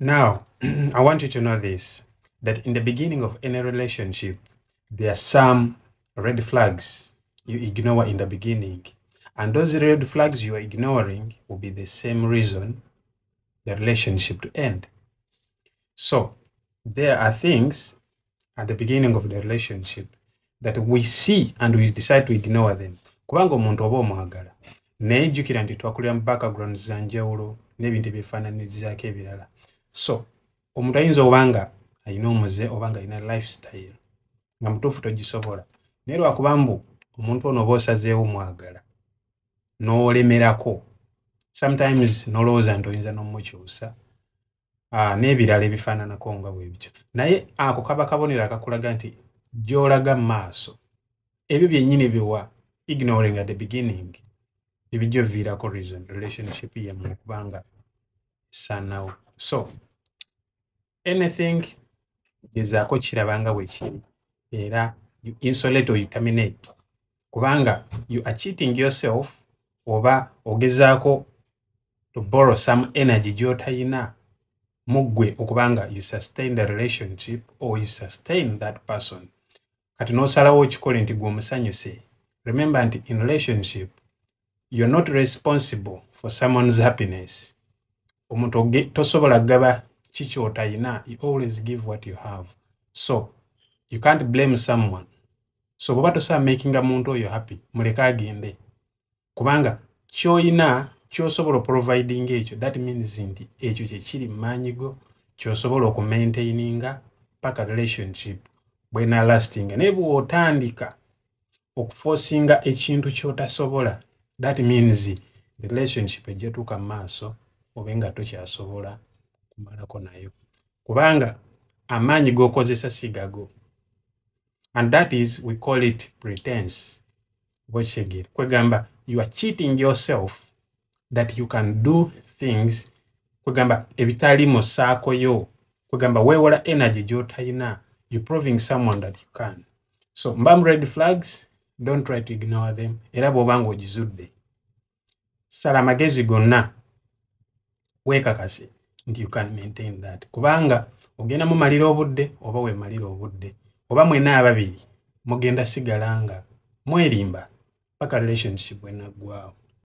Now, I want you to know this, that in the beginning of any relationship, there are some red flags you ignore in the beginning. And those red flags you are ignoring will be the same reason the relationship to end. So, there are things at the beginning of the relationship that we see and we decide to ignore them. Kubanga omuntu oba omwagala naye jjukira nti twakulira mu background za njawulo n'ebintu ebifaananyirizaako ebirala. So omuntu ayinza obanga ayina omuze obanga ayina lifestyle nga mutuufu togisobola, naye lwakuba mbu omuntu ono oba osazeewo omwagala n'olemerako, sometimes n'olowooza nti oyinza n'omukyusa n'ebirala ebifaananako nga bwebityo, naye ako kaba kabonero akakulaga nti gy'olaga mu maaso ebyo byennyini biwa ignoring at the beginning, the video vehicle reason relationship here mukbanga sanao. So anything is a kirabanga wechiri era you insulate or you terminate kubanga you are cheating yourself oba ogezako to borrow some energy jota ina mugwe okubanga you sustain the relationship or you sustain that person kati no salawo chikole nti gwe musanyuse. Remember, in relationship, you're not responsible for someone's happiness. You always give what you have. So, you can't blame someone. So, if you're making a muntu you're happy, kubanga, choina, chosobolo providing echo. That means echo chechiri manyigo, chosobolo kumaintaininga, paka relationship, bwena lasting. Nebu otandika. Okuforcinga ekintu kyotasobola, that means the relationship ejetuka maaso obenga tokyasobola kumalako nayo kubanga amaanyi gokozesa sigago, and that is we call it pretense. Bochegere kwegamba you are cheating yourself that you can do things kwegamba ebitalimo saako yo kwegamba wewola energy gyotayina, you proving someone that you can. So mbam red flags, don't try to ignore them. Erabo bango jizudde. Salamagezi gonna. Weka kasi. And you can maintain that. Kubanga, ogena mu maliro obudde, oba we maliro obudde. Oba mwena ababiri. Mugenda sigalanga. Mwerimba. Paka relationship wena gwao.